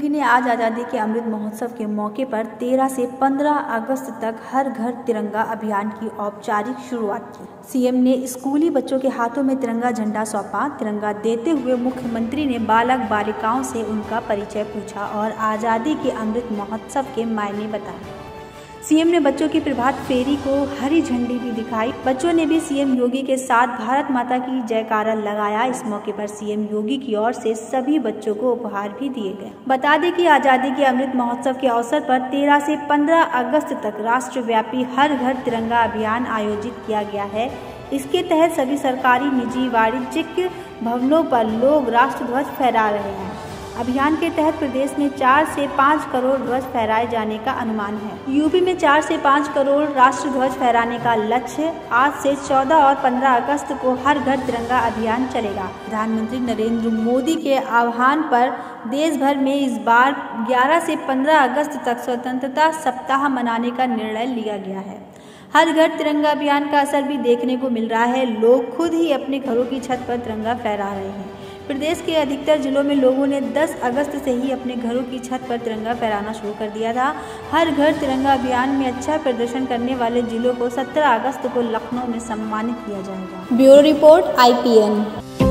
योगी ने आज आज़ादी के अमृत महोत्सव के मौके पर 13 से 15 अगस्त तक हर घर तिरंगा अभियान की औपचारिक शुरुआत की। सीएम ने स्कूली बच्चों के हाथों में तिरंगा झंडा सौंपा। तिरंगा देते हुए मुख्यमंत्री ने बालक बालिकाओं से उनका परिचय पूछा और आज़ादी के अमृत महोत्सव के मायने बताए। सीएम ने बच्चों की प्रभात फेरी को हरी झंडी भी दिखाई। बच्चों ने भी सीएम योगी के साथ भारत माता की जयकारा लगाया। इस मौके पर सीएम योगी की ओर से सभी बच्चों को उपहार भी दिए गए। बता दें कि आज़ादी के अमृत महोत्सव के अवसर पर 13 से 15 अगस्त तक राष्ट्रव्यापी हर घर तिरंगा अभियान आयोजित किया गया है। इसके तहत सभी सरकारी, निजी, वाणिज्यिक भवनों पर लोग राष्ट्र ध्वज फहरा रहे हैं। अभियान के तहत प्रदेश में 4 से 5 करोड़ ध्वज फहराए जाने का अनुमान है। यूपी में 4 से 5 करोड़ राष्ट्र ध्वज फहराने का लक्ष्य। आज से 14 और 15 अगस्त को हर घर तिरंगा अभियान चलेगा। प्रधानमंत्री नरेंद्र मोदी के आह्वान पर देश भर में इस बार 11 से 15 अगस्त तक स्वतंत्रता सप्ताह मनाने का निर्णय लिया गया है। हर घर तिरंगा अभियान का असर भी देखने को मिल रहा है। लोग खुद ही अपने घरों की छत पर तिरंगा फहरा रहे हैं। प्रदेश के अधिकतर जिलों में लोगों ने 10 अगस्त से ही अपने घरों की छत पर तिरंगा फहराना शुरू कर दिया था। हर घर तिरंगा अभियान में अच्छा प्रदर्शन करने वाले जिलों को 17 अगस्त को लखनऊ में सम्मानित किया जाएगा। Bureau report IPN।